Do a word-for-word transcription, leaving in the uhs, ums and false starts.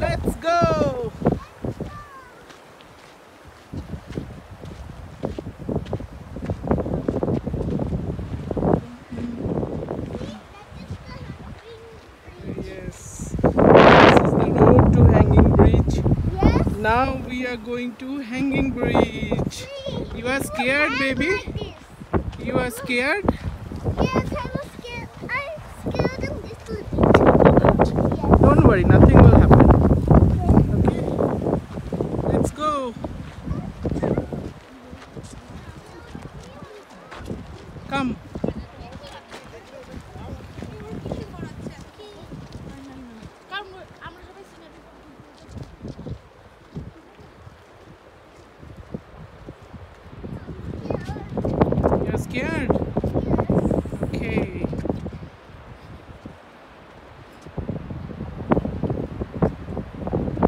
Let's go! Yes, this is the road to Hanging Bridge. Yes. Now we are going to Hanging Bridge. You are scared, baby? You are scared? Yes, I was scared. I'm scared of this little bit. Don't worry, nothing will happen.